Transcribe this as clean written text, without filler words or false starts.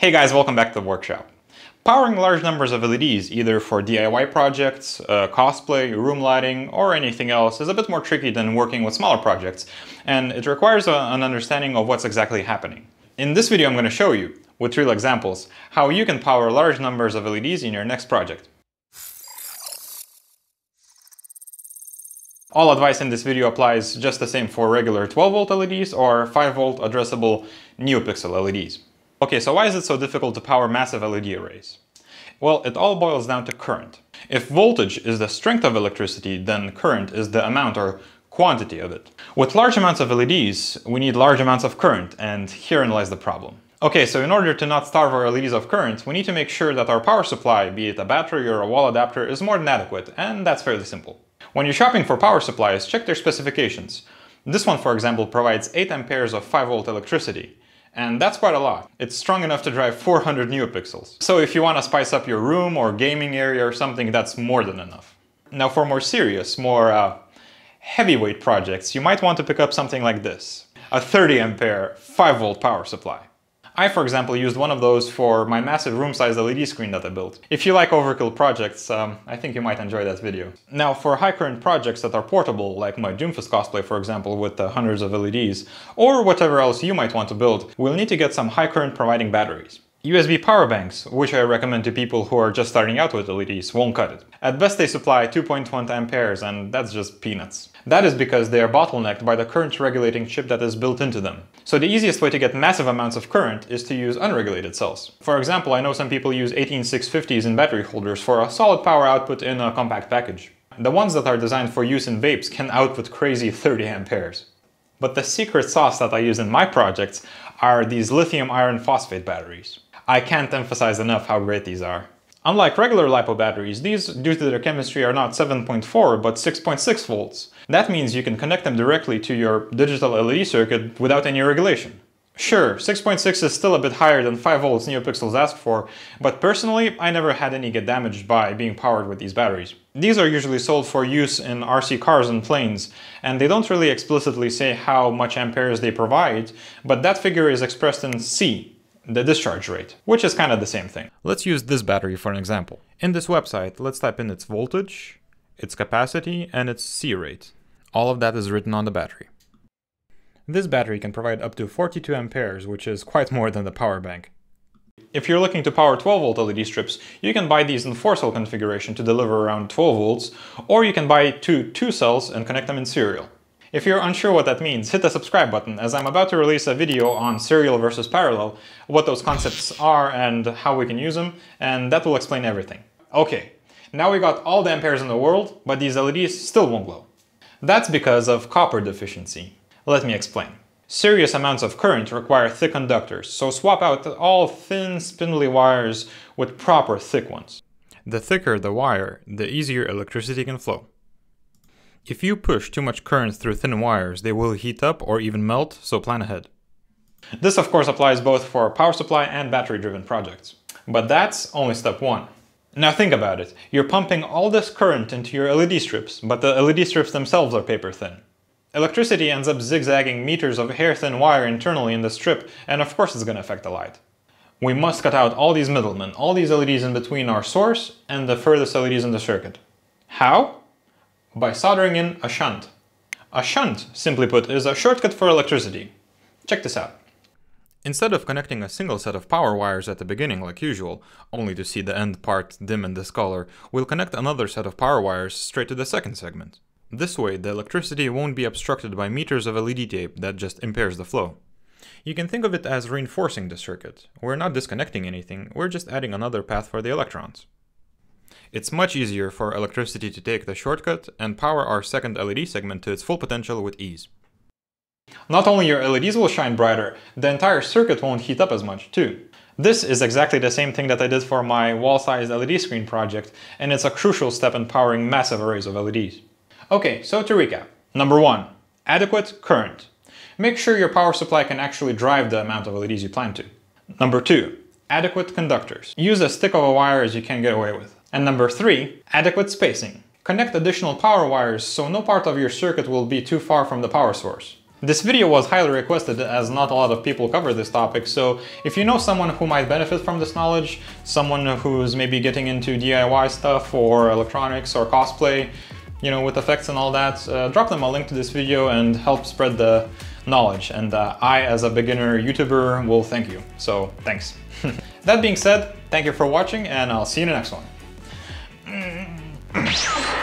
Hey guys, welcome back to the workshop. Powering large numbers of LEDs, either for DIY projects, cosplay, room lighting, or anything else, is a bit more tricky than working with smaller projects, and it requires an understanding of what's exactly happening. In this video, I'm going to show you, with real examples, how you can power large numbers of LEDs in your next project. All advice in this video applies just the same for regular 12-volt LEDs or 5-volt addressable NeoPixel LEDs. Okay, so why is it so difficult to power massive LED arrays? Well, it all boils down to current. If voltage is the strength of electricity, then current is the amount or quantity of it. With large amounts of LEDs, we need large amounts of current, and herein lies the problem. Okay, so in order to not starve our LEDs of current, we need to make sure that our power supply, be it a battery or a wall adapter, is more than adequate, and that's fairly simple. When you're shopping for power supplies, check their specifications. This one, for example, provides 8 amperes of 5-volt electricity. And that's quite a lot. It's strong enough to drive 400 NeoPixels. So if you want to spice up your room or gaming area or something, that's more than enough. Now for more serious, more heavyweight projects, you might want to pick up something like this. A 30 ampere 5-volt power supply. I, for example, used one of those for my massive room-sized LED screen that I built. If you like overkill projects, I think you might enjoy that video. Now, for high-current projects that are portable, like my Doomfist cosplay, for example, with hundreds of LEDs, or whatever else you might want to build, we'll need to get some high-current-providing batteries. USB power banks, which I recommend to people who are just starting out with LEDs, won't cut it. At best they supply 2.1 amperes, and that's just peanuts. That is because they are bottlenecked by the current regulating chip that is built into them. So the easiest way to get massive amounts of current is to use unregulated cells. For example, I know some people use 18650s in battery holders for a solid power output in a compact package. The ones that are designed for use in vapes can output crazy 30 amperes. But the secret sauce that I use in my projects are these lithium iron phosphate batteries. I can't emphasize enough how great these are. Unlike regular LiPo batteries, these, due to their chemistry, are not 7.4 but 6.6 volts. That means you can connect them directly to your digital LED circuit without any regulation. Sure, 6.6 is still a bit higher than 5 volts NeoPixels asked for, but personally, I never had any get damaged by being powered with these batteries. These are usually sold for use in RC cars and planes, and they don't really explicitly say how much amperes they provide, but that figure is expressed in C, the discharge rate, which is kind of the same thing. Let's use this battery for an example. In this website, let's type in its voltage, its capacity, and its C-rate. All of that is written on the battery. This battery can provide up to 42 amperes, which is quite more than the power bank. If you're looking to power 12-volt LED strips, you can buy these in 4-cell configuration to deliver around 12 volts, or you can buy two cells and connect them in serial. If you're unsure what that means, hit the subscribe button, as I'm about to release a video on serial versus parallel, what those concepts are and how we can use them, and that will explain everything. Okay, now we got all the amperes in the world, but these LEDs still won't glow. That's because of copper deficiency. Let me explain. Serious amounts of current require thick conductors, so swap out all thin, spindly wires with proper thick ones. The thicker the wire, the easier electricity can flow. If you push too much current through thin wires, they will heat up or even melt, so plan ahead. This of course applies both for power supply and battery-driven projects. But that's only step one. Now think about it. You're pumping all this current into your LED strips, but the LED strips themselves are paper thin. Electricity ends up zigzagging meters of hair-thin wire internally in the strip, and of course it's going to affect the light. We must cut out all these middlemen, all these LEDs in between our source and the furthest LEDs in the circuit. How? By soldering in a shunt. A shunt, simply put, is a shortcut for electricity. Check this out. Instead of connecting a single set of power wires at the beginning like usual, only to see the end part dim in this color, we'll connect another set of power wires straight to the second segment. This way, the electricity won't be obstructed by meters of LED tape that just impairs the flow. You can think of it as reinforcing the circuit. We're not disconnecting anything, we're just adding another path for the electrons. It's much easier for electricity to take the shortcut and power our second LED segment to its full potential with ease. Not only your LEDs will shine brighter, the entire circuit won't heat up as much too. This is exactly the same thing that I did for my wall-sized LED screen project, and it's a crucial step in powering massive arrays of LEDs. Okay, so to recap. Number one, adequate current. Make sure your power supply can actually drive the amount of LEDs you plan to. Number two, adequate conductors. Use as thick of a wire as you can get away with. And number three, adequate spacing. Connect additional power wires so no part of your circuit will be too far from the power source. This video was highly requested as not a lot of people cover this topic, so if you know someone who might benefit from this knowledge, someone who's maybe getting into DIY stuff or electronics or cosplay, you know, with effects and all that, drop them a link to this video and help spread the knowledge, and I, as a beginner YouTuber, will thank you, so thanks. That being said, thank you for watching and I'll see you in the next one.